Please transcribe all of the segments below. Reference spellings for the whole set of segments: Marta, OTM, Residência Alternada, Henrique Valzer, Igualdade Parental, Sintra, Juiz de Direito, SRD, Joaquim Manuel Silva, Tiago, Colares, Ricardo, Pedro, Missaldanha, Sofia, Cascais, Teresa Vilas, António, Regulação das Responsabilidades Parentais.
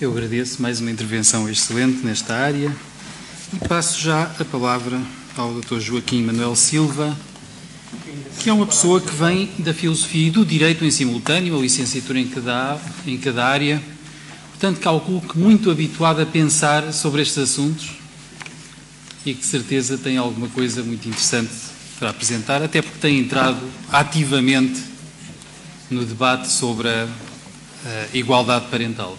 Eu agradeço mais uma intervenção excelente nesta área e passo já a palavra ao Dr. Joaquim Manuel Silva, que é uma pessoa que vem da filosofia e do direito em simultâneo, a licenciatura em cada área. Portanto, calculo que muito habituado a pensar sobre estes assuntos e que de certeza tem alguma coisa muito interessante para apresentar, até porque tem entrado ativamente no debate sobre a igualdade parental.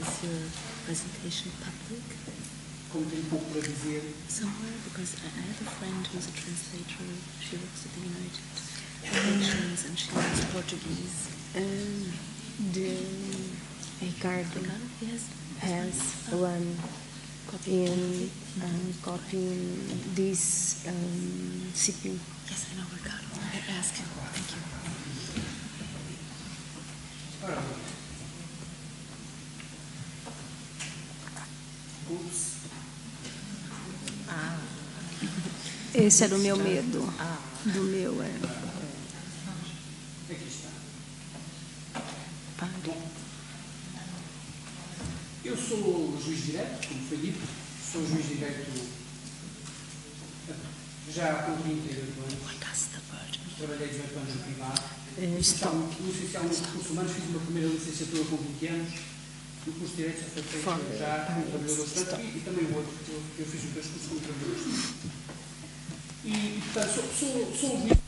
Is your presentation public? Somewhere, because I have a friend who's a translator. She works at the United Nations and she learns Portuguese. Ricardo yes, has one copying this CPU. Yes, I know Ricardo. I ask him. Thank you. Esse era o meu medo, do meu Aqui está. Eu sou juiz direto, como foi dito, sou juiz direto já há 38 anos. Trabalhei 18 anos no privado. Licencialmente em cursos humanos, fiz uma primeira licenciatura com 20 anos. O curso de direito já foi feito já como trabalhador e também o outro, que eu fiz um curso como trabalhador. E, portanto, sou um juiz.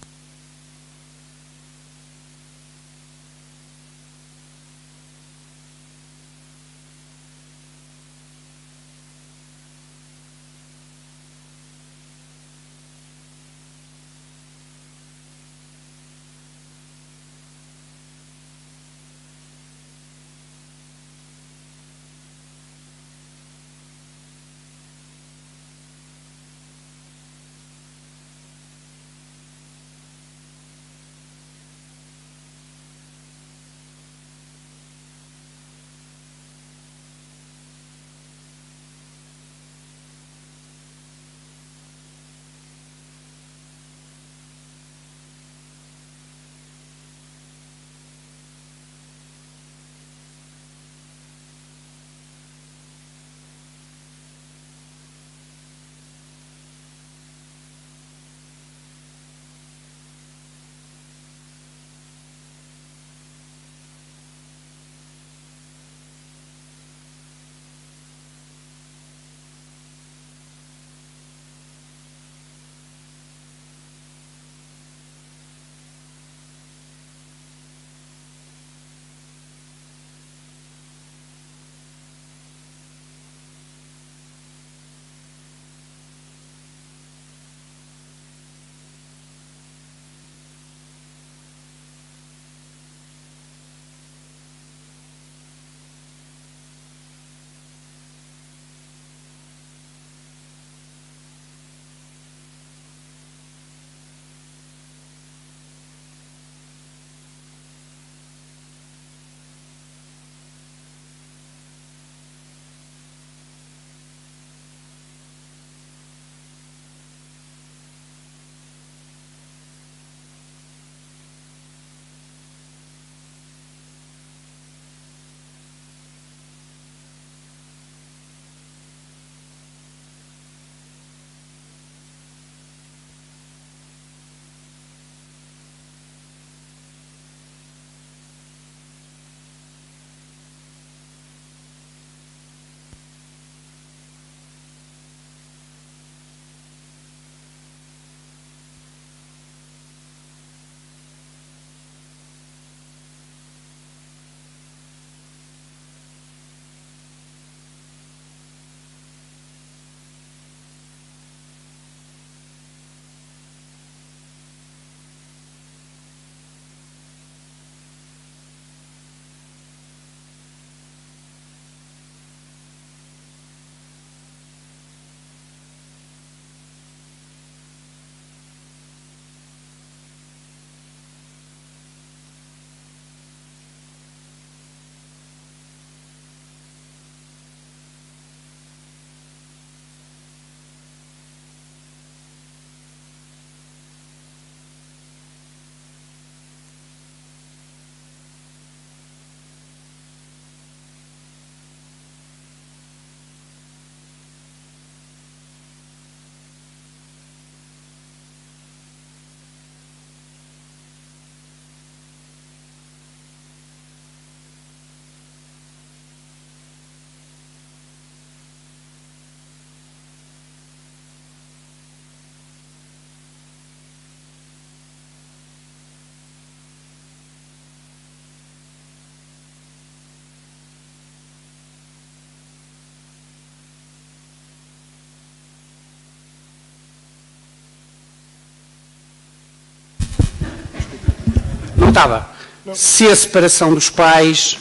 Não estava. Não. Se a separação dos pais,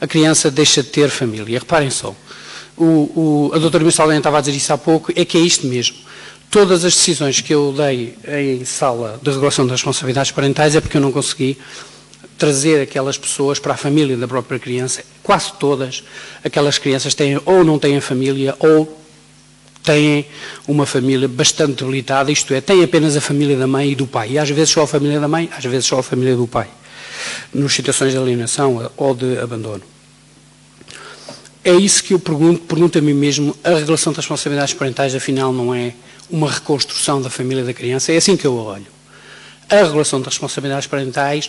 a criança deixa de ter família. Reparem só. A doutora Missaldanha estava a dizer isso há pouco, é que é isto mesmo. Todas as decisões que eu dei em sala de regulação das responsabilidades parentais é porque eu não consegui trazer aquelas pessoas para a família da própria criança. Quase todas aquelas crianças têm ou não têm família ou têm uma família bastante debilitada, isto é, têm apenas a família da mãe e do pai. E às vezes só a família da mãe, às vezes só a família do pai. Nas situações de alienação ou de abandono. É isso que eu pergunto a mim mesmo, a regulação das responsabilidades parentais afinal não é uma reconstrução da família da criança? É assim que eu olho. A regulação das responsabilidades parentais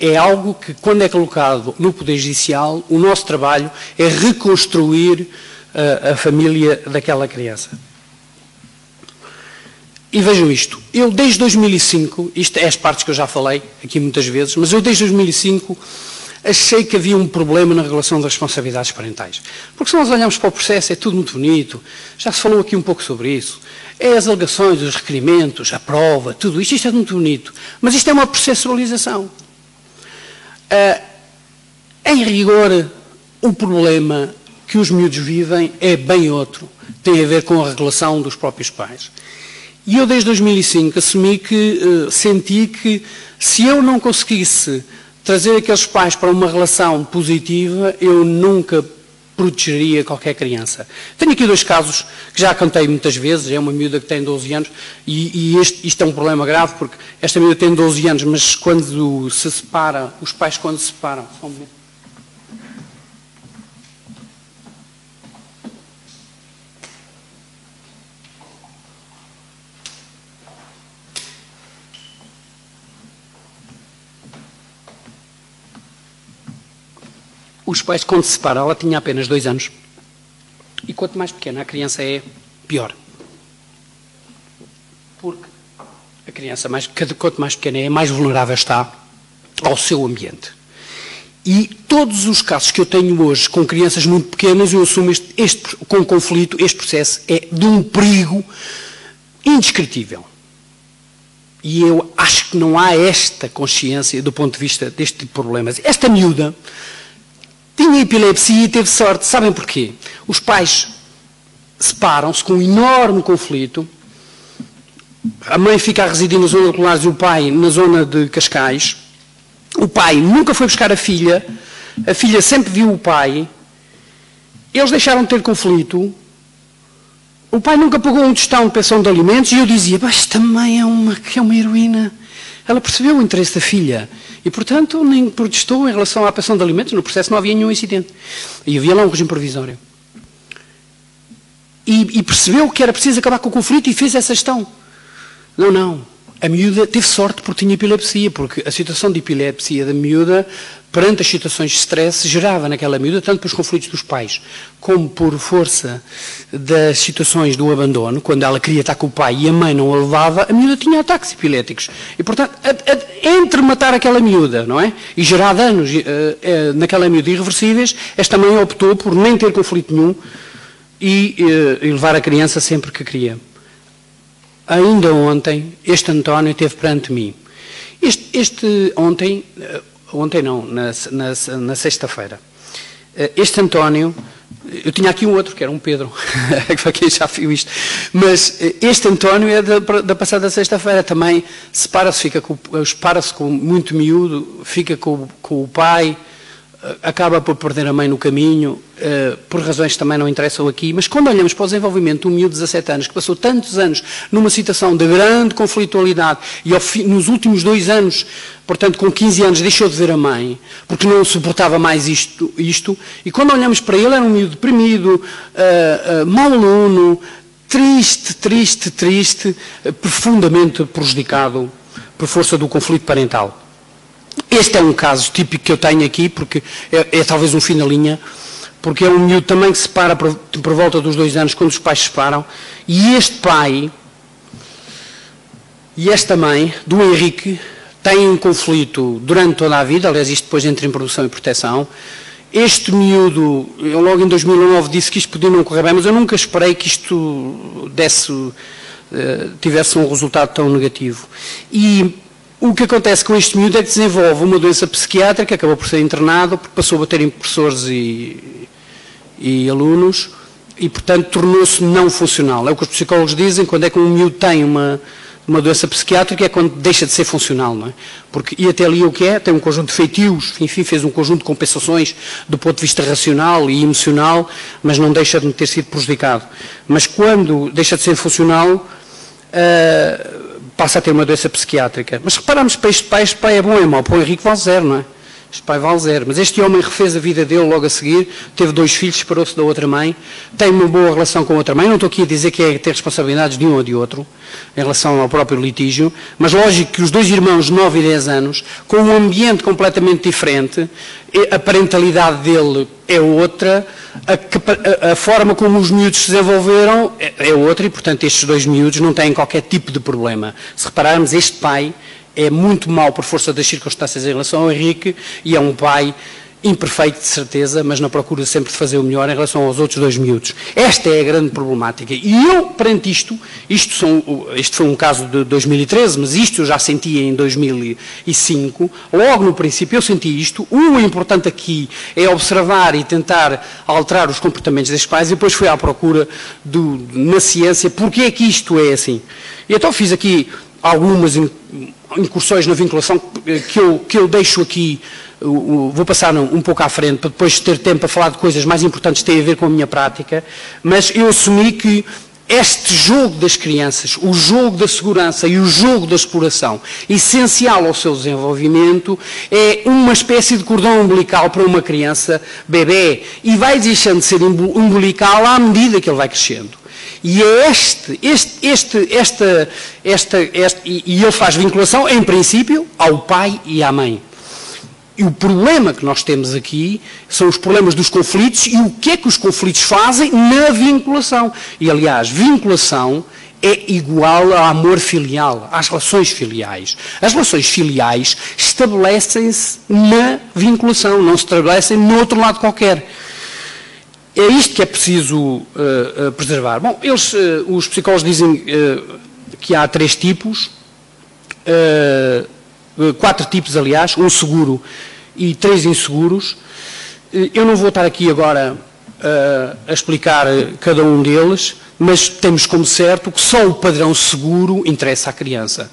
é algo que, quando é colocado no Poder Judicial, o nosso trabalho é reconstruir a família daquela criança. E vejam isto, eu desde 2005, isto é as partes que eu já falei aqui muitas vezes, mas eu desde 2005 achei que havia um problema na regulação das responsabilidades parentais. Porque se nós olharmos para o processo é tudo muito bonito, já se falou aqui um pouco sobre isso, é as alegações, os requerimentos, a prova, tudo isto é muito bonito, mas isto é uma processualização. Em rigor, o problema que os miúdos vivem é bem outro, tem a ver com a regulação dos próprios pais. E eu, desde 2005, assumi que, senti que, se eu não conseguisse trazer aqueles pais para uma relação positiva, eu nunca protegeria qualquer criança. Tenho aqui dois casos que já contei muitas vezes, é uma miúda que tem 12 anos, isto é um problema grave, porque esta miúda tem 12 anos, mas quando se separa, os pais quando se separam... Só um momento. Os pais, quando se separam, ela tinha apenas 2 anos. E quanto mais pequena a criança é, pior. Porque a criança, quanto mais pequena é, mais vulnerável está ao seu ambiente. E todos os casos que eu tenho hoje com crianças muito pequenas, eu assumo com conflito, este processo é de um perigo indescritível. E eu acho que não há esta consciência do ponto de vista deste tipo de problemas. Esta miúda... tinha epilepsia e teve sorte. Sabem porquê? Os pais separam-se com um enorme conflito. A mãe fica a residir na zona de Colares e o pai na zona de Cascais. O pai nunca foi buscar a filha. A filha sempre viu o pai. Eles deixaram de ter conflito. O pai nunca pagou um tostão de pensão de alimentos. E eu dizia, mas também é uma heroína. Ela percebeu o interesse da filha e, portanto, nem protestou em relação à pensão de alimentos. No processo não havia nenhum incidente. E havia lá um regime provisório. E percebeu que era preciso acabar com o conflito e fez essa gestão. Não, não. A miúda teve sorte porque tinha epilepsia, porque a situação de epilepsia da miúda, perante as situações de stress, gerava naquela miúda, tanto pelos conflitos dos pais, como por força das situações do abandono, quando ela queria estar com o pai e a mãe não a levava, a miúda tinha ataques epiléticos. E, portanto, entre matar aquela miúda, não é? E gerar danos naquela miúda irreversíveis, esta mãe optou por nem ter conflito nenhum e levar a criança sempre que queria. Ainda ontem, este António esteve perante mim. Ontem não, na sexta-feira. Este António, eu tinha aqui um outro, que era um Pedro, para quem já viu isto. Mas este António é da passada sexta-feira também. Separa-se com muito miúdo, fica com o pai, acaba por perder a mãe no caminho, por razões que também não interessam aqui, mas quando olhamos para o desenvolvimento de um miúdo de 17 anos, que passou tantos anos numa situação de grande conflitualidade e nos últimos 2 anos, portanto com 15 anos, deixou de ver a mãe, porque não suportava mais isto e quando olhamos para ele era um miúdo deprimido, mau aluno, triste, profundamente prejudicado por força do conflito parental. Este é um caso típico que eu tenho aqui, porque é talvez um fim na linha, porque é um miúdo também que se separa por volta dos 2 anos, quando os pais se separam, e este pai e esta mãe, do Henrique, têm um conflito durante toda a vida, aliás, isto depois entra em produção e proteção. Este miúdo, eu logo em 2009 disse que isto podia não correr bem, mas eu nunca esperei que isto tivesse um resultado tão negativo. E O que acontece com este miúdo é que desenvolve uma doença psiquiátrica, acabou por ser internado, porque passou a bater em professores e alunos, e, portanto, tornou-se não funcional. É o que os psicólogos dizem, quando é que um miúdo tem uma doença psiquiátrica, é quando deixa de ser funcional, não é? Porque, e até ali o que é, tem um conjunto de feitios, enfim, fez um conjunto de compensações do ponto de vista racional e emocional, mas não deixa de ter sido prejudicado. Mas quando deixa de ser funcional, passa a ter uma doença psiquiátrica. Mas reparamos para este pai é bom e mau, para o Henrique Valzer, não é? Este pai Valzer. Mas este homem refez a vida dele logo a seguir, teve 2 filhos, separou-se da outra mãe, tem uma boa relação com a outra mãe. Não estou aqui a dizer que é ter responsabilidades de um ou de outro, em relação ao próprio litígio, mas lógico que os 2 irmãos de 9 e 10 anos, com um ambiente completamente diferente, a parentalidade dele é outra, a forma como os miúdos se desenvolveram é outra e, portanto, estes 2 miúdos não têm qualquer tipo de problema. Se repararmos, este pai é muito mau por força das circunstâncias em relação ao Henrique e é um pai imperfeito, de certeza, mas na procura sempre de fazer o melhor em relação aos outros 2 miúdos. Esta é a grande problemática. E eu, perante isto foi um caso de 2013, mas isto eu já sentia em 2005, logo no princípio eu senti isto. O importante aqui é observar e tentar alterar os comportamentos destes pais e depois fui à procura na ciência, porque é que isto é assim. E então fiz aqui algumas incursões na vinculação que eu deixo aqui, vou passar um pouco à frente para depois ter tempo a falar de coisas mais importantes que têm a ver com a minha prática, mas eu assumi que este jogo das crianças, o jogo da segurança e o jogo da exploração, essencial ao seu desenvolvimento, é uma espécie de cordão umbilical para uma criança bebê e vai deixando de ser umbilical à medida que ele vai crescendo. E é e ele faz vinculação, em princípio, ao pai e à mãe. E o problema que nós temos aqui são os problemas dos conflitos e o que é que os conflitos fazem na vinculação. E, aliás, vinculação é igual ao amor filial, às relações filiais. As relações filiais estabelecem-se na vinculação, não se estabelecem no outro lado qualquer. É isto que é preciso preservar. Bom, os psicólogos dizem que há 3 tipos, 4 tipos, aliás, um seguro e 3 inseguros. Eu não vou estar aqui agora a explicar cada um deles, mas temos como certo que só o padrão seguro interessa à criança.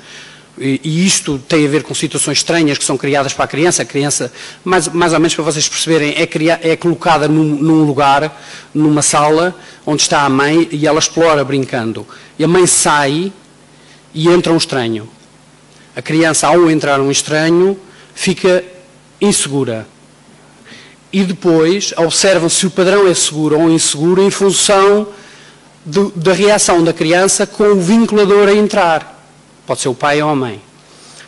E isto tem a ver com situações estranhas que são criadas para a criança mais ou menos para vocês perceberem, é colocada num lugar, numa sala, onde está a mãe e ela explora brincando. E a mãe sai e entra um estranho. A criança, ao entrar um estranho, fica insegura. E depois observam se o padrão é seguro ou inseguro em função da reação da criança com o vinculador a entrar. Pode ser o pai ou a mãe.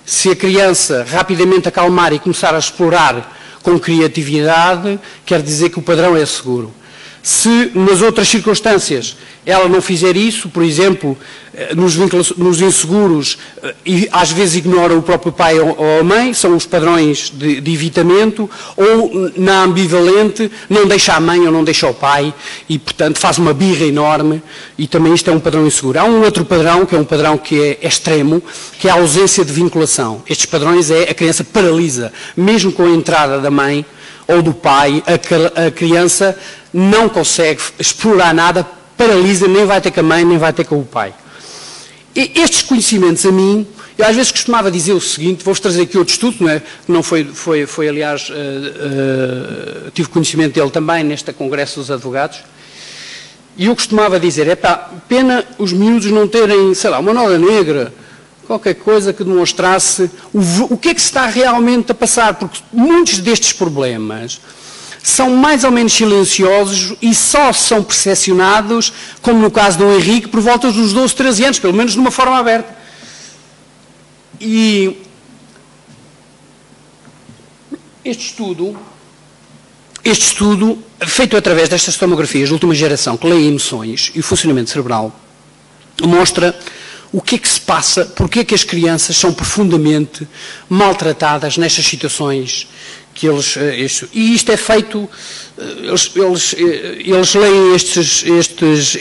Se a criança rapidamente acalmar e começar a explorar com criatividade, quer dizer que o padrão é seguro. Se nas outras circunstâncias ela não fizer isso, por exemplo, nos inseguros, e às vezes ignora o próprio pai ou a mãe, são os padrões de evitamento, ou na ambivalente não deixa a mãe ou não deixa o pai e, portanto, faz uma birra enorme e também isto é um padrão inseguro. Há um outro padrão, que é um padrão que é extremo, que é a ausência de vinculação. Estes padrões a criança paralisa, mesmo com a entrada da mãe ou do pai, a criança não consegue explorar nada, paralisa, nem vai ter com a mãe, nem vai ter com o pai. E estes conhecimentos a mim, eu às vezes costumava dizer o seguinte, vou-vos trazer aqui outro estudo, que aliás, tive conhecimento dele também neste Congresso dos Advogados, e eu costumava dizer, pena os miúdos não terem, sei lá, uma nota negra, qualquer coisa que demonstrasse o que é que se está realmente a passar, porque muitos destes problemas são mais ou menos silenciosos e só são percepcionados, como no caso do Henrique, por volta dos 12, 13 anos, pelo menos de uma forma aberta. E este estudo, feito através destas tomografias de última geração, que leem emoções e o funcionamento cerebral, mostra o que é que se passa, porque é que as crianças são profundamente maltratadas nestas situações que eles... E isto é feito... Eles leem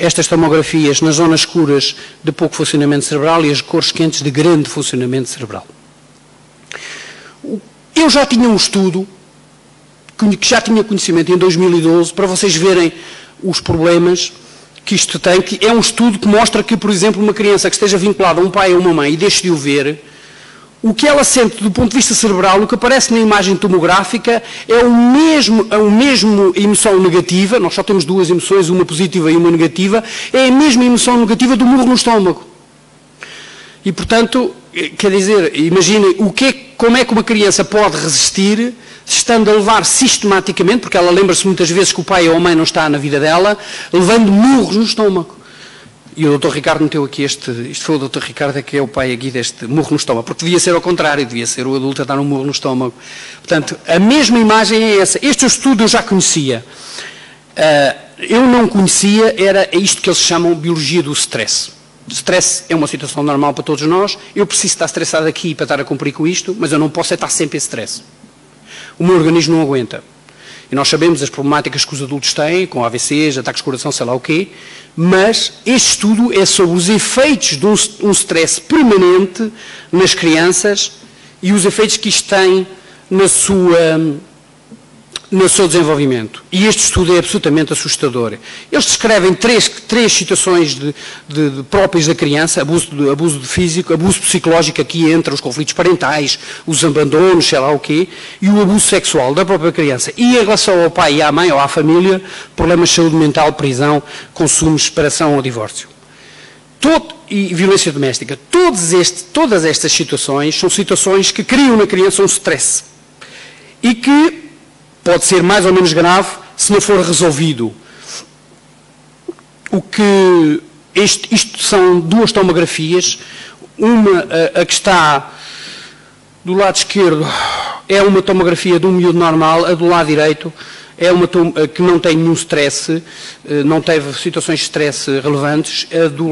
estas tomografias nas zonas escuras de pouco funcionamento cerebral e as cores quentes de grande funcionamento cerebral. Eu já tinha um estudo, que já tinha conhecimento em 2012, para vocês verem os problemas que isto tem, que é um estudo que mostra que, por exemplo, uma criança que esteja vinculada a um pai ou uma mãe e deixe de o ver, o que ela sente do ponto de vista cerebral, o que aparece na imagem tomográfica, é a mesma emoção negativa, nós só temos duas emoções, uma positiva e uma negativa, é a mesma emoção negativa do murro no estômago. E, portanto, quer dizer, imaginem como é que uma criança pode resistir, estando a levar sistematicamente, porque ela lembra-se muitas vezes que o pai ou a mãe não está na vida dela, levando murros no estômago. E o Dr. Ricardo meteu aqui isto foi o Dr. Ricardo que é o pai aqui deste murro no estômago, porque devia ser ao contrário, devia ser o adulto a dar um murro no estômago. Portanto, a mesma imagem é essa. Este estudo eu já conhecia. Eu não conhecia, era isto que eles chamam de biologia do stress. Stress é uma situação normal para todos nós, eu preciso estar estressado aqui para estar a cumprir com isto, mas eu não posso estar sempre em stress. O meu organismo não aguenta. E nós sabemos as problemáticas que os adultos têm, com AVCs, ataques de coração, sei lá o quê, mas este estudo é sobre os efeitos de um stress permanente nas crianças e os efeitos que isto tem no seu desenvolvimento. E este estudo é absolutamente assustador. Eles descrevem três situações próprias da criança, abuso físico, abuso psicológico, aqui entre os conflitos parentais, os abandonos, sei lá o quê, e o abuso sexual da própria criança. E em relação ao pai e à mãe ou à família, problemas de saúde mental, prisão, consumo, separação ou divórcio. E violência doméstica. Todas estas situações são situações que criam na criança um stress. E que pode ser mais ou menos grave se não for resolvido. Isto são duas tomografias. Uma, a que está do lado esquerdo, é uma tomografia de um miúdo normal, a do lado direito é uma que não tem nenhum stress, não teve situações de stress relevantes. A do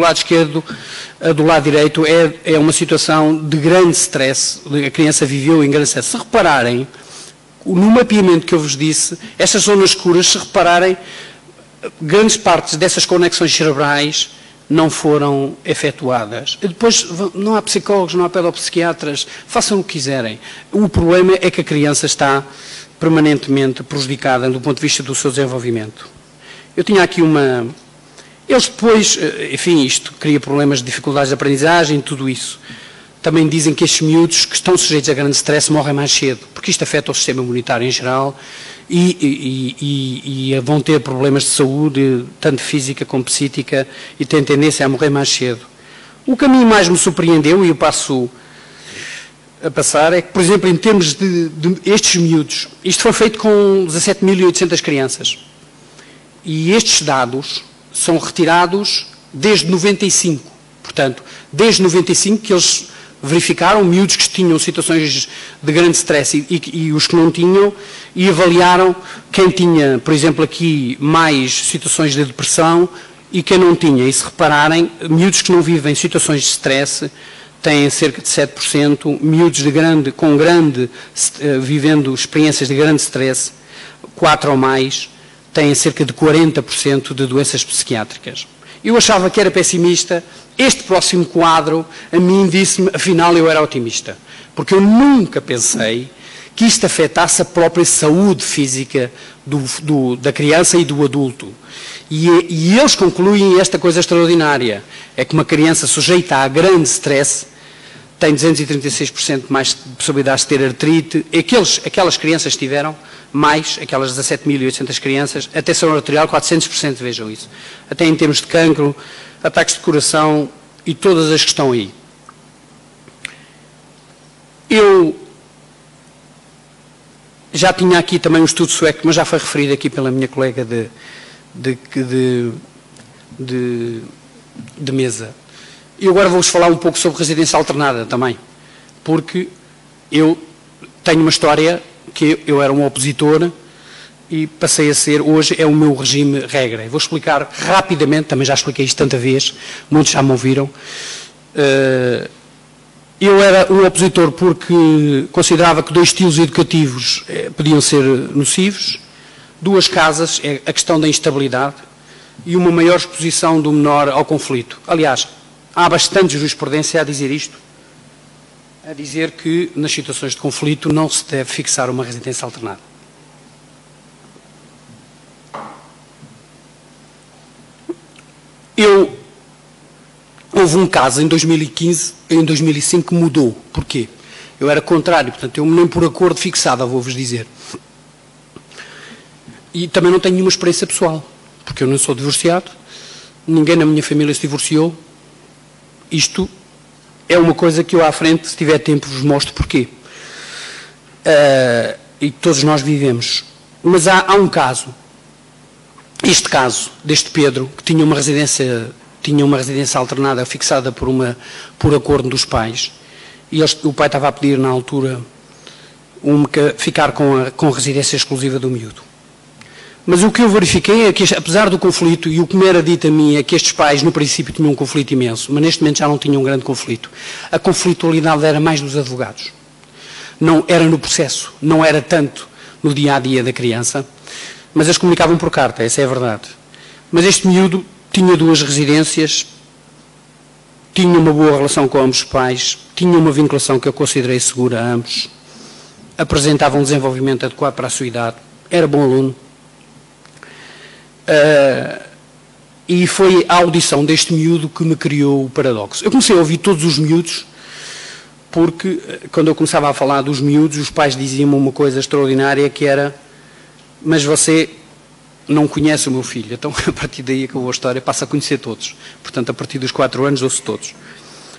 lado direito é uma situação de grande stress, a criança viveu em grande stress. Se repararem, no mapeamento que eu vos disse, estas zonas escuras, se repararem, grandes partes dessas conexões cerebrais não foram efetuadas. E depois, não há psicólogos, não há pedopsiquiatras, façam o que quiserem. O problema é que a criança está permanentemente prejudicada do ponto de vista do seu desenvolvimento. Eu tinha aqui uma... Eles depois, enfim, isto cria problemas de dificuldades de aprendizagem, tudo isso. Também dizem que estes miúdos que estão sujeitos a grande stress morrem mais cedo, porque isto afeta o sistema imunitário em geral e vão ter problemas de saúde, tanto física como psíquica, e têm tendência a morrer mais cedo. O caminho mais me surpreendeu, e eu passo a passar, é que, por exemplo, em termos de estes miúdos, isto foi feito com 17.800 crianças, e estes dados são retirados desde 95, portanto, desde 95 que eles... verificaram miúdos que tinham situações de grande stress e os que não tinham, e avaliaram quem tinha, por exemplo, aqui mais situações de depressão e quem não tinha. E se repararem, miúdos que não vivem situações de stress têm cerca de 7%, miúdos vivendo experiências de grande stress, 4 ou mais, têm cerca de 40% de doenças psiquiátricas. Eu achava que era pessimista. Este próximo quadro, a mim, disse-me, afinal, eu era otimista. Porque eu nunca pensei que isto afetasse a própria saúde física da criança e do adulto. E eles concluem esta coisa extraordinária. É que uma criança sujeita a grande stress tem 236% mais possibilidades de ter artrite. Aquelas crianças tiveram, mais aquelas 17.800 crianças, até tensão arterial 400%, vejam isso. Até em termos de cancro, ataques de coração e todas as que estão aí. Eu já tinha aqui também um estudo sueco, mas já foi referido aqui pela minha colega de mesa. E agora vou-vos falar um pouco sobre residência alternada também, porque eu tenho uma história que eu era um opositor e passei a ser, hoje é o meu regime regra. Eu vou explicar rapidamente, também já expliquei isto tanta vez, muitos já me ouviram. Eu era um opositor porque considerava que 2 estilos educativos podiam ser nocivos, 2 casas, a questão da instabilidade e uma maior exposição do menor ao conflito. Aliás, há bastante jurisprudência a dizer isto. a dizer que nas situações de conflito não se deve fixar uma residência alternada. Houve um caso em 2015, em 2005 que mudou. Porquê? Eu era contrário, portanto, eu nem por acordo fixava, vou-vos dizer. E também não tenho nenhuma experiência pessoal, porque eu não sou divorciado, ninguém na minha família se divorciou. Isto é uma coisa que eu à frente, se tiver tempo, vos mostro porquê. E todos nós vivemos. Mas há um caso, este caso, deste Pedro, que tinha uma residência alternada fixada por acordo dos pais, e o pai estava a pedir, na altura, ficar com a residência exclusiva do miúdo. Mas o que eu verifiquei é que, apesar do conflito, e o que me era dito a mim é que estes pais, no princípio, tinham um conflito imenso, mas neste momento já não tinham um grande conflito. A conflitualidade era mais dos advogados. Não era no processo, não era tanto no dia-a-dia da criança, mas eles comunicavam por carta, essa é a verdade. Mas este miúdo tinha duas residências, tinha uma boa relação com ambos os pais, tinha uma vinculação que eu considerei segura a ambos, apresentava um desenvolvimento adequado para a sua idade, era bom aluno. E foi a audição deste miúdo que me criou o paradoxo. Eu comecei a ouvir todos os miúdos, porque quando eu começava a falar dos miúdos, os pais diziam-me uma coisa extraordinária que era: mas você não conhece o meu filho. Então, a partir daí acabou a história, passa a conhecer todos. Portanto, a partir dos 4 anos, ouço todos.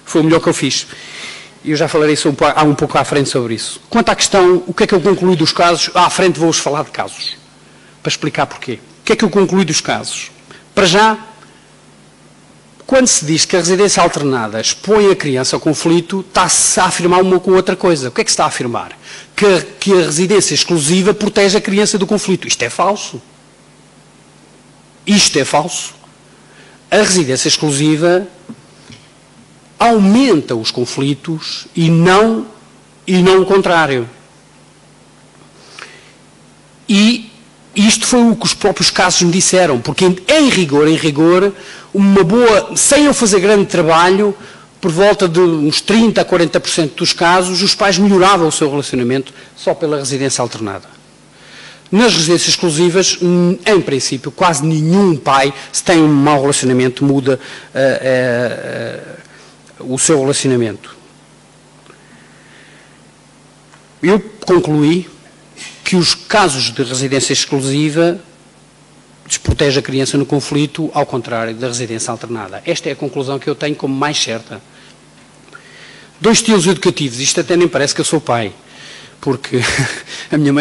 Foi o melhor que eu fiz. E eu já falarei há um pouco à frente sobre isso. Quanto à questão, o que é que eu concluí dos casos? À frente vou-vos falar de casos, para explicar porquê. O que é que eu concluí dos casos? Para já, quando se diz que a residência alternada expõe a criança ao conflito, está-se a afirmar uma com outra coisa. O que é que se está a afirmar? Que a residência exclusiva protege a criança do conflito. Isto é falso. Isto é falso. A residência exclusiva aumenta os conflitos e não o contrário. E isto foi o que os próprios casos me disseram, porque em rigor, uma boa, sem eu fazer grande trabalho, por volta de uns 30% a 40% dos casos, os pais melhoravam o seu relacionamento só pela residência alternada. Nas residências exclusivas, em princípio, quase nenhum pai, se tem um mau relacionamento, muda o seu relacionamento. Eu concluí que os casos de residência exclusiva desprotegem a criança no conflito, ao contrário da residência alternada. Esta é a conclusão que eu tenho como mais certa. 2 estilos educativos, isto até nem parece que eu sou pai, porque a minha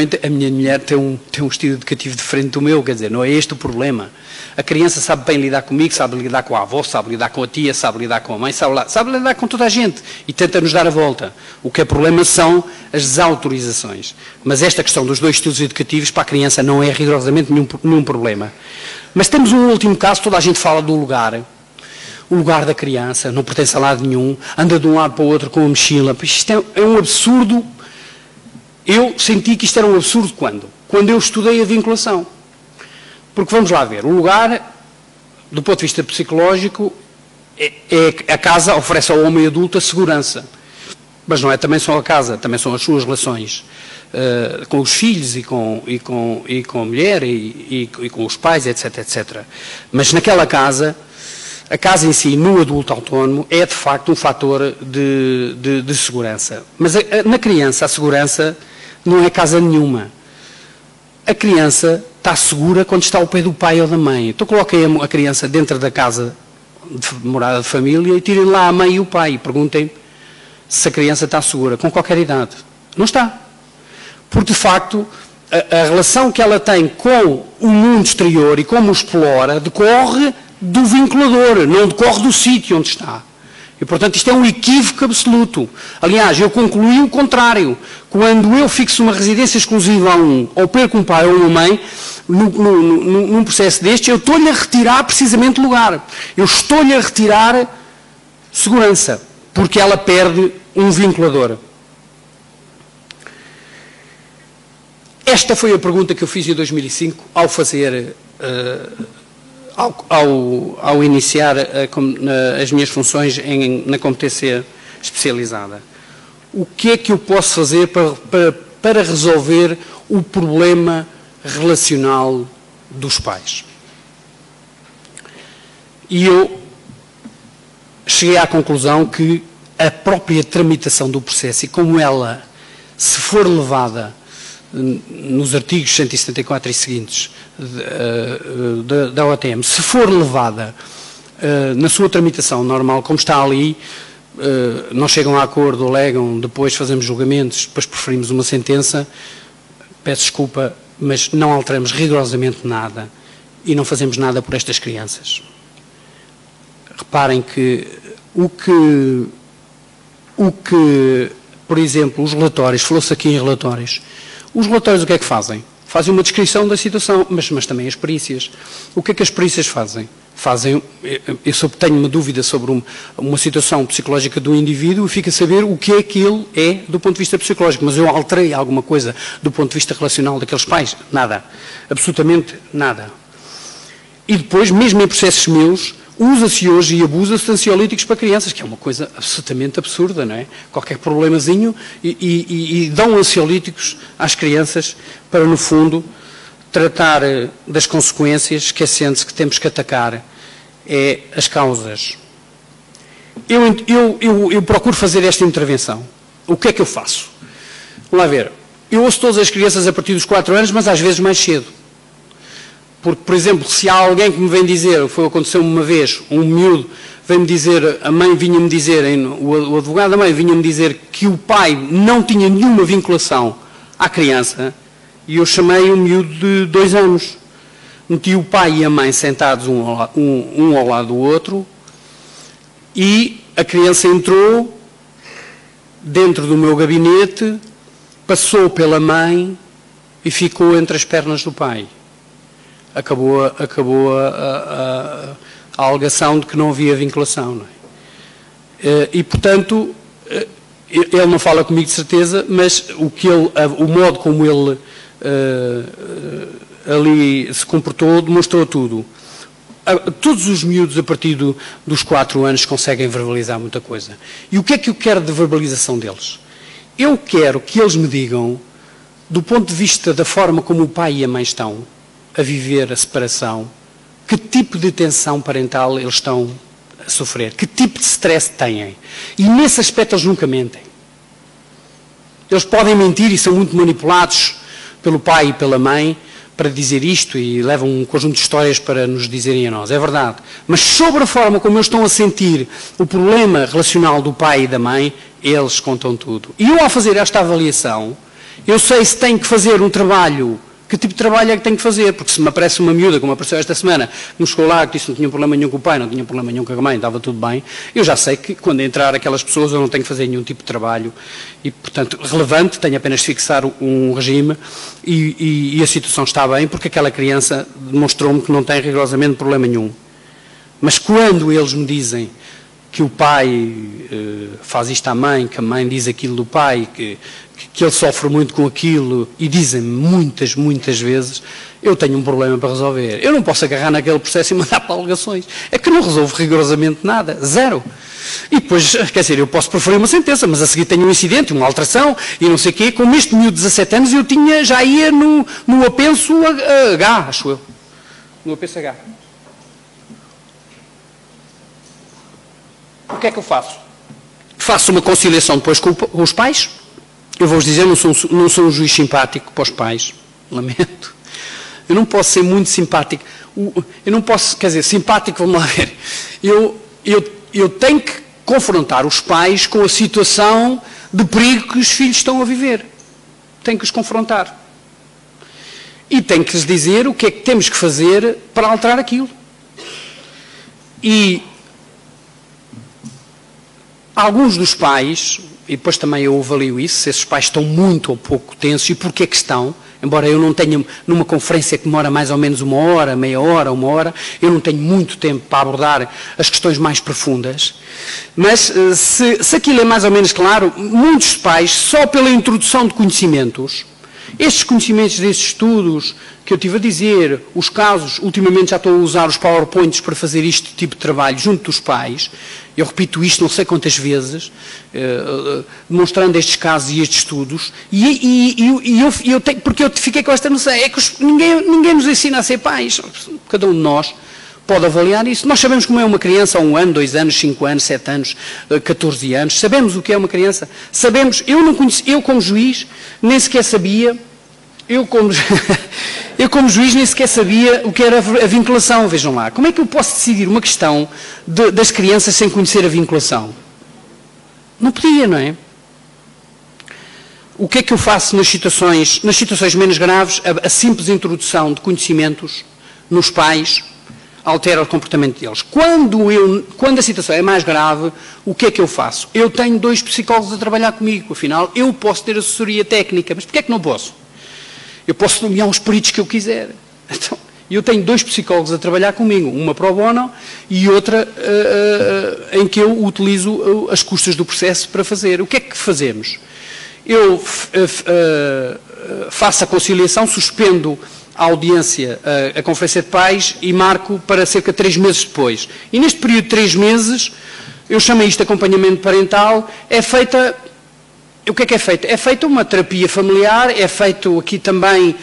mulher tem um estilo educativo diferente do meu, quer dizer, não é este o problema. A criança sabe bem lidar comigo, sabe lidar com a avó, sabe lidar com a tia, sabe lidar com a mãe, sabe lidar com toda a gente e tenta-nos dar a volta. O que é problema são as desautorizações. Mas esta questão dos 2 estilos educativos para a criança não é rigorosamente nenhum problema. Mas temos um último caso, toda a gente fala do lugar. O lugar da criança não pertence a lado nenhum, anda de um lado para o outro com a mochila. Isto é um absurdo. Eu senti que isto era um absurdo quando eu estudei a vinculação. Porque vamos lá ver, o lugar, do ponto de vista psicológico, a casa oferece ao homem adulto a segurança. Mas não é também só a casa, também são as suas relações com os filhos e com a mulher e com os pais, etc, etc. Mas naquela casa, a casa em si, no adulto autónomo, é de facto um fator de segurança. Mas na criança, a segurança não é casa nenhuma. A criança está segura quando está ao pé do pai ou da mãe. Então coloquem a criança dentro da casa de morada de família e tirem lá a mãe e o pai e perguntem se a criança está segura, com qualquer idade. Não está. Porque, de facto, a relação que ela tem com o mundo exterior e como o explora decorre do vinculador, não decorre do sítio onde está. E, portanto, isto é um equívoco absoluto. Aliás, eu concluí o contrário. Quando eu fixo uma residência exclusiva a um, ou perco um pai ou uma mãe, num processo deste, eu estou-lhe a retirar precisamente lugar. Eu estou-lhe a retirar segurança, porque ela perde um vinculador. Esta foi a pergunta que eu fiz em 2005, ao fazer... Ao iniciar as minhas funções na competência especializada. o que é que eu posso fazer para resolver o problema relacional dos pais. E eu cheguei à conclusão que a própria tramitação do processo, e como ela, se for levada nos artigos 174 e seguintes da OTM, se for levada na sua tramitação normal, como está ali, não chegam a acordo, alegam, depois fazemos julgamentos, depois preferimos uma sentença, peço desculpa, mas não alteramos rigorosamente nada e não fazemos nada por estas crianças. Reparem que por exemplo, os relatórios, falou-se aqui em relatórios. Os relatórios o que é que fazem? Fazem uma descrição da situação, mas também as perícias. O que é que as perícias fazem? Fazem, eu só tenho uma dúvida sobre uma situação psicológica do indivíduo e fico a saber o que é que ele é do ponto de vista psicológico, mas eu alterei alguma coisa do ponto de vista relacional daqueles pais? Nada. Absolutamente nada. E depois, mesmo em processos meus, usa-se hoje e abusa-se de ansiolíticos para crianças, que é uma coisa absolutamente absurda, não é? Qualquer problemazinho e dão ansiolíticos às crianças para, no fundo, tratar das consequências, esquecendo-se que temos que atacar é as causas. Eu procuro fazer esta intervenção. O que é que eu faço? Vamos lá ver. Eu ouço todas as crianças a partir dos 4 anos, mas às vezes mais cedo. Porque, por exemplo, se há alguém que me vem dizer, aconteceu-me uma vez, um miúdo, vem-me dizer, a mãe vinha-me dizer, o advogado da mãe vinha-me dizer que o pai não tinha nenhuma vinculação à criança, e eu chamei o miúdo de 2 anos. Meti o pai e a mãe sentados um ao lado do outro, e a criança entrou dentro do meu gabinete, passou pela mãe e ficou entre as pernas do pai. Acabou a alegação de que não havia vinculação. Não é? E, portanto, ele não fala comigo de certeza, mas o modo como ele ali se comportou demonstrou tudo. Todos os miúdos, a partir dos 4 anos, conseguem verbalizar muita coisa. E o que é que eu quero de verbalização deles? Eu quero que eles me digam, do ponto de vista da forma como o pai e a mãe estão a viver a separação, que tipo de tensão parental eles estão a sofrer, que tipo de stress têm. E nesse aspecto eles nunca mentem. Eles podem mentir e são muito manipulados pelo pai e pela mãe para dizer isto e levam um conjunto de histórias para nos dizerem a nós. É verdade. Mas sobre a forma como eles estão a sentir o problema relacional do pai e da mãe, eles contam tudo. E eu, ao fazer esta avaliação, eu sei se tenho que fazer um trabalho. Que tipo de trabalho é que tenho que fazer? Porque se me aparece uma miúda, como apareceu esta semana, me chegou lá, que disse que não tinha problema nenhum com o pai, não tinha problema nenhum com a mãe, estava tudo bem, eu já sei que quando entrar aquelas pessoas eu não tenho que fazer nenhum tipo de trabalho e, portanto, relevante, tenho apenas de fixar um regime e a situação está bem, porque aquela criança demonstrou-me que não tem rigorosamente problema nenhum. Mas quando eles me dizem que o pai faz isto à mãe, que a mãe diz aquilo do pai, que ele sofre muito com aquilo, e dizem-me muitas vezes, eu tenho um problema para resolver. Eu não posso agarrar naquele processo e mandar para alegações. É que não resolvo rigorosamente nada. Zero. E depois, quer dizer, eu posso preferir uma sentença, mas a seguir tenho um incidente, uma alteração, e não sei o quê. Como este miúdo de 17 anos, eu já ia no apenso H, acho eu. No apenso H. O que é que eu faço? Faço uma conciliação depois com os pais. Eu vou-vos dizer, não sou um juiz simpático para os pais. Lamento. Eu não posso ser muito simpático. Eu não posso, quer dizer, simpático, vamos lá ver. Eu tenho que confrontar os pais com a situação de perigo que os filhos estão a viver. Tenho que os confrontar. E tenho que lhes dizer o que é que temos que fazer para alterar aquilo. E alguns dos pais, e depois também eu avalio isso, se esses pais estão muito ou pouco tensos, e porquê é que estão, embora eu não tenha, numa conferência que demora mais ou menos meia hora, eu não tenho muito tempo para abordar as questões mais profundas, mas se aquilo é mais ou menos claro, muitos pais, só pela introdução de conhecimentos, estes conhecimentos destes estudos, que eu tive a dizer, os casos, ultimamente já estou a usar os PowerPoints para fazer este tipo de trabalho junto dos pais, eu repito isto não sei quantas vezes, demonstrando estes casos e estes estudos, porque eu fiquei com esta noção, é que ninguém nos ensina a ser pais, cada um de nós pode avaliar isso. Nós sabemos como é uma criança há 1 ano, 2 anos, 5 anos, 7 anos, 14 anos, sabemos o que é uma criança, sabemos, eu como juiz nem sequer sabia. Eu como juiz nem sequer sabia o que era a vinculação, vejam lá. Como é que eu posso decidir uma questão das crianças sem conhecer a vinculação? Não podia, não é? O que é que eu faço nas situações menos graves? A simples introdução de conhecimentos nos pais altera o comportamento deles. Quando a situação é mais grave, o que é que eu faço? Eu tenho 2 psicólogos a trabalhar comigo, afinal, eu posso ter assessoria técnica, mas porquê é que não posso? Eu posso nomear os peritos que eu quiser. Então, eu tenho 2 psicólogos a trabalhar comigo, uma pro bono e outra em que eu utilizo as custas do processo para fazer. O que é que fazemos? Eu faço a conciliação, suspendo a audiência, a conferência de pais e marco para cerca de 3 meses depois. E neste período de 3 meses, eu chamo isto de acompanhamento parental, é feita... O que é feito? É feita uma terapia familiar, é feito aqui também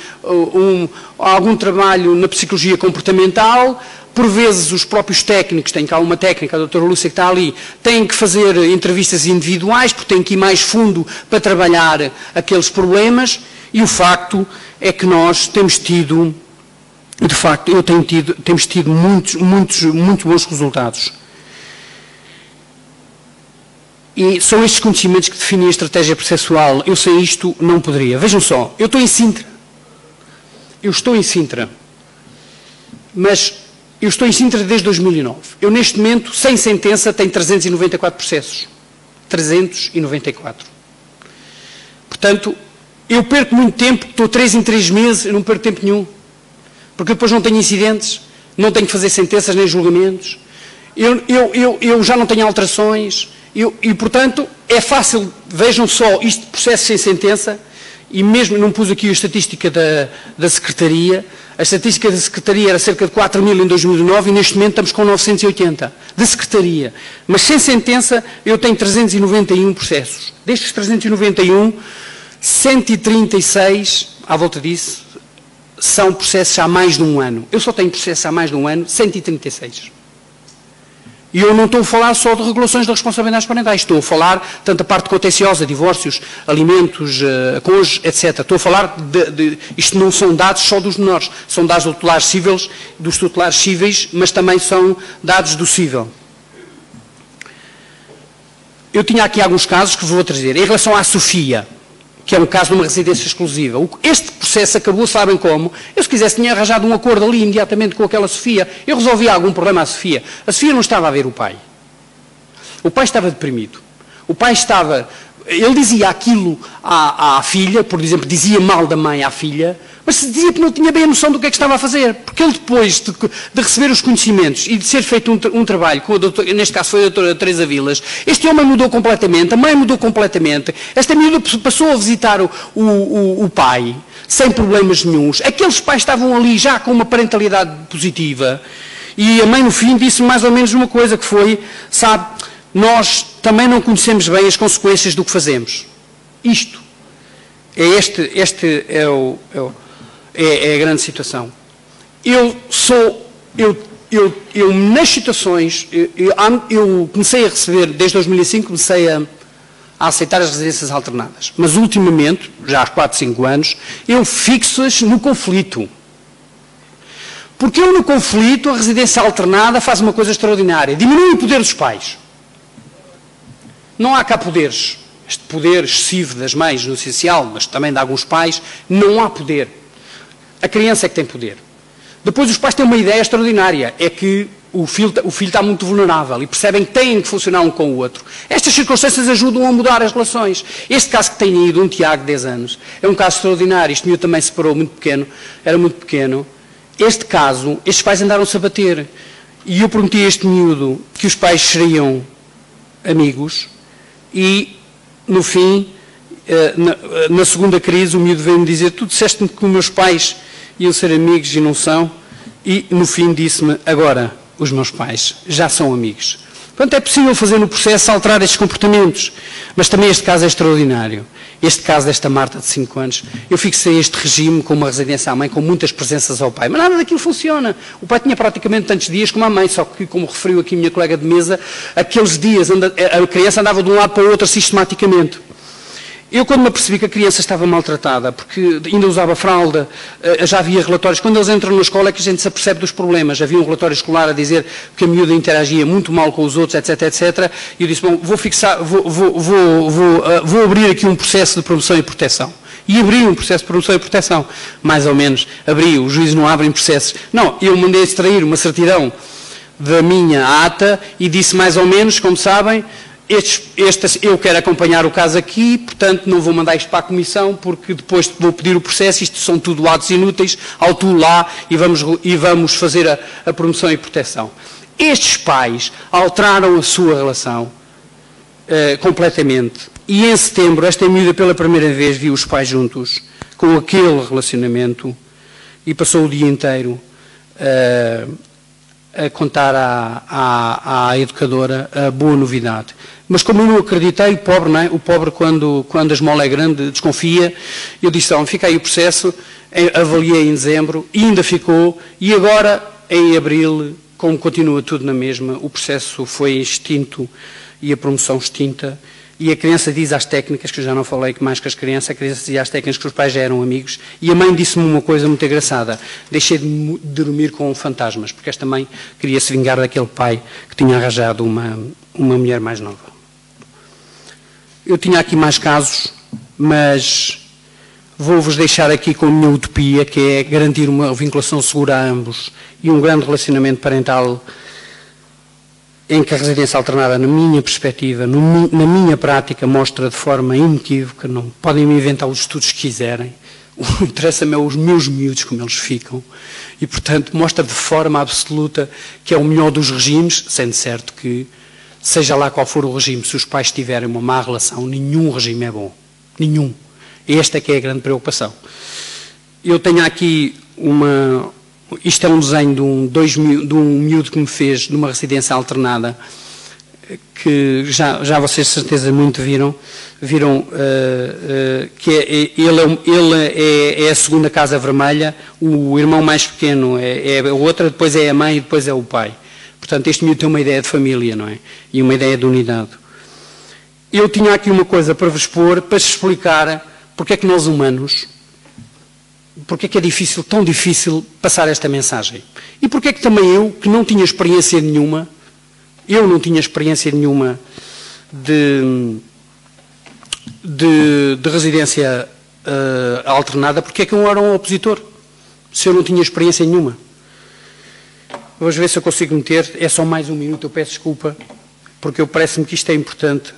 algum trabalho na psicologia comportamental, por vezes os próprios técnicos, tem cá uma técnica, a doutora Lúcia que está ali, têm que fazer entrevistas individuais, porque têm que ir mais fundo para trabalhar aqueles problemas, e o facto é que nós temos tido, de facto, temos tido muitos bons resultados. E são estes conhecimentos que definem a estratégia processual. Eu sem isto não poderia. Vejam só, eu estou em Sintra. Mas eu estou em Sintra desde 2009. Eu, neste momento, sem sentença, tenho 394 processos. 394. Portanto, eu perco muito tempo, estou 3 em 3 meses, eu não perco tempo nenhum. Porque depois não tenho incidentes, não tenho que fazer sentenças nem julgamentos. Eu já não tenho alterações... portanto, é fácil, vejam só, isto processo sem sentença, e mesmo, não pus aqui a estatística da Secretaria, a estatística da Secretaria era cerca de 4.000 em 2009 e neste momento estamos com 980, da Secretaria. Mas sem sentença eu tenho 391 processos. Destes 391, 136, à volta disso, são processos há mais de 1 ano. Eu só tenho processos há mais de 1 ano, 136. E eu não estou a falar só de regulações de responsabilidades parentais, estou a falar tanto a parte contenciosa, divórcios, alimentos, cônjuges, etc. Estou a falar isto não são dados só dos menores, são dados dos tutelares cíveis, mas também são dados do cível. Eu tinha aqui alguns casos que vou trazer. Em relação à Sofia, que é um caso de uma residência exclusiva, este processo acabou, sabem como? Eu, se quisesse, tinha arranjado um acordo ali imediatamente com aquela Sofia. Eu resolvia algum problema à Sofia. A Sofia não estava a ver o pai. O pai estava deprimido. O pai estava... Ele dizia aquilo à filha, por exemplo, dizia mal da mãe à filha, mas se dizia que não tinha bem a noção do que é que estava a fazer. Porque ele, depois de receber os conhecimentos e de ser feito um trabalho, com a doutora, neste caso foi a doutora Teresa Vilas, este homem mudou completamente, a mãe mudou completamente, esta miúda passou a visitar o pai, sem problemas nenhuns. Aqueles pais estavam ali já com uma parentalidade positiva. E a mãe, no fim, disse mais ou menos uma coisa que foi, sabe... Nós também não conhecemos bem as consequências do que fazemos. Isto. Esta é a grande situação. Nas situações... Eu comecei a receber, desde 2005, comecei a aceitar as residências alternadas. Mas, ultimamente, já há 4, 5 anos, eu fixo-as no conflito. Porque eu, no conflito, a residência alternada faz uma coisa extraordinária. Diminui o poder dos pais. Não há cá poderes. Este poder excessivo das mães, no essencial, mas também de alguns pais, não há poder. A criança é que tem poder. Depois os pais têm uma ideia extraordinária, é que o filho está muito vulnerável e percebem que têm que funcionar um com o outro. Estas circunstâncias ajudam a mudar as relações. Este caso que tem ido, um Tiago de 10 anos, é um caso extraordinário. Este meu também se parou muito pequeno, era muito pequeno. Este caso, estes pais andaram-se a bater. E eu prometi a este miúdo que os pais seriam amigos, e no fim, na segunda crise, o miúdo veio-me dizer: tu disseste-me que os meus pais iam ser amigos e não são, e no fim disse-me, agora, os meus pais já são amigos. Portanto, é possível fazer no processo alterar estes comportamentos, mas também este caso é extraordinário. Este caso desta Marta de 5 anos, eu fixei este regime com uma residência à mãe, com muitas presenças ao pai, mas nada daquilo funciona. O pai tinha praticamente tantos dias como a mãe, só que, como referiu aqui a minha colega de mesa, aqueles dias a criança andava de um lado para o outro sistematicamente. Eu, quando me apercebi que a criança estava maltratada, porque ainda usava fralda, já havia relatórios. Quando eles entram na escola é que a gente se apercebe dos problemas. Havia um relatório escolar a dizer que a miúda interagia muito mal com os outros, etc, etc. E eu disse, bom, vou abrir aqui um processo de promoção e proteção. E abri um processo de promoção e proteção. Mais ou menos, abri. Os juízes não abrem processos. Não, eu mandei extrair uma certidão da minha ata e disse mais ou menos, como sabem, eu quero acompanhar o caso aqui, portanto não vou mandar isto para a Comissão, porque depois vou pedir o processo, isto são tudo atos inúteis, autuo lá e vamos fazer a promoção e proteção. Estes pais alteraram a sua relação completamente e em setembro, esta miúda pela primeira vez viu os pais juntos com aquele relacionamento e passou o dia inteiro a contar à educadora a boa novidade. Mas como eu não acreditei, pobre, não é? O pobre, quando a esmola é grande, desconfia. Eu disse, não, fica aí o processo, avaliei em dezembro, e ainda ficou, e agora, em abril, como continua tudo na mesma, o processo foi extinto e a promoção extinta, e a criança diz às técnicas, que eu já não falei mais com as crianças, a criança dizia às técnicas que os pais já eram amigos, e a mãe disse-me uma coisa muito engraçada, deixei de dormir com fantasmas, porque esta mãe queria se vingar daquele pai que tinha arranjado uma mulher mais nova. Eu tinha aqui mais casos, mas vou-vos deixar aqui com a minha utopia, que é garantir uma vinculação segura a ambos, e um grande relacionamento parental em que a residência alternada, na minha perspectiva, na minha prática, mostra de forma inequívoca, não podem me inventar os estudos que quiserem, o interessa-me é os meus miúdos, como eles ficam, e, portanto, mostra de forma absoluta que é o melhor dos regimes, sendo certo que, seja lá qual for o regime, se os pais tiverem uma má relação, nenhum regime é bom. Nenhum. Esta é que é a grande preocupação. Eu tenho aqui uma... Isto é um desenho de um miúdo que me fez, de uma residência alternada, que já vocês de certeza muito viram que ele é a segunda casa vermelha, o irmão mais pequeno é a outra, depois é a mãe e depois é o pai. Portanto, este miúdo tem uma ideia de família, não é? E uma ideia de unidade. Eu tinha aqui uma coisa para vos expor, para explicar porque é que nós humanos... Porque é que é difícil, tão difícil, passar esta mensagem? E porque é que também eu, que não tinha experiência nenhuma, de residência alternada, porque é que eu era um opositor, se eu não tinha experiência nenhuma? Vamos ver se eu consigo meter, é só mais um minuto, eu peço desculpa, porque eu parece-me que isto é importante.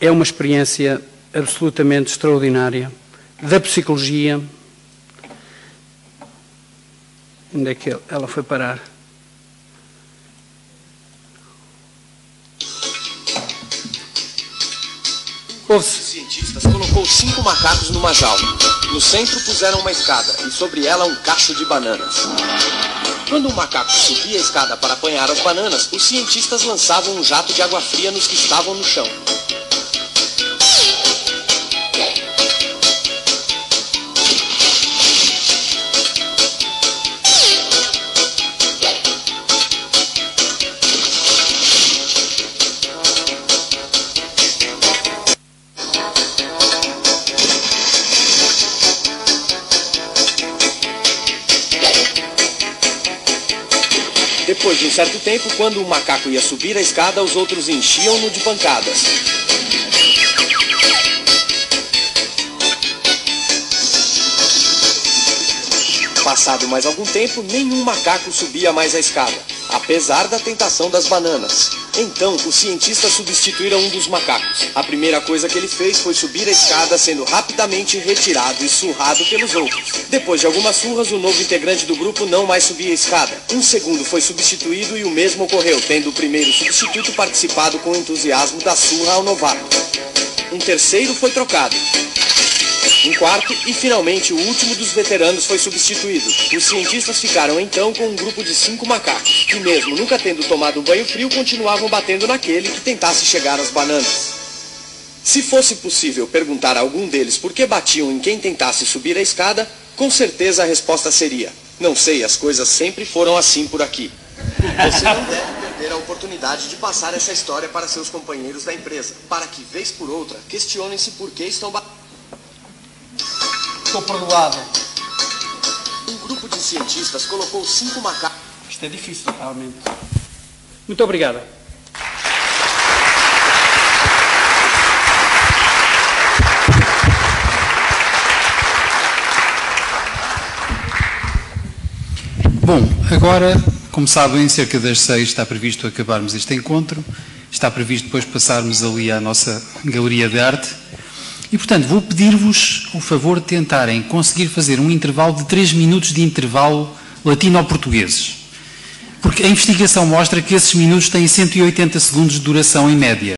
É uma experiência absolutamente extraordinária. Da psicologia, onde é que ela foi parar? Os cientistas colocou 5 macacos numa jaula. No centro puseram uma escada e sobre ela um cacho de bananas. Quando o macaco subia a escada para apanhar as bananas, os cientistas lançavam um jato de água fria nos que estavam no chão. Depois de um certo tempo, quando o macaco ia subir a escada, os outros enchiam-no de pancadas. Passado mais algum tempo, nenhum macaco subia mais a escada, apesar da tentação das bananas. Então, os cientistas substituíram um dos macacos. A primeira coisa que ele fez foi subir a escada, sendo rapidamente retirado e surrado pelos outros. Depois de algumas surras, o novo integrante do grupo não mais subia a escada. Um segundo foi substituído e o mesmo ocorreu, tendo o primeiro substituto participado com entusiasmo da surra ao novato. Um terceiro foi trocado. Um quarto e finalmente o último dos veteranos foi substituído. Os cientistas ficaram então com um grupo de 5 macacos, que mesmo nunca tendo tomado um banho frio, continuavam batendo naquele que tentasse chegar às bananas. Se fosse possível perguntar a algum deles por que batiam em quem tentasse subir a escada, com certeza a resposta seria: não sei, as coisas sempre foram assim por aqui. Você não deve perder a oportunidade de passar essa história para seus companheiros da empresa, para que, vez por outra, questionem-se por que estão batendo. Estou perdoado. Um grupo de cientistas colocou 5 macacos. Isto é difícil, realmente. Muito obrigado. Bom, agora, como sabem, cerca das 6 está previsto acabarmos este encontro. Está previsto depois passarmos ali à nossa galeria de arte. E, portanto, vou pedir-vos o favor de tentarem conseguir fazer um intervalo de 3 minutos de intervalo latino-portugueses. Porque a investigação mostra que esses minutos têm 180 segundos de duração em média.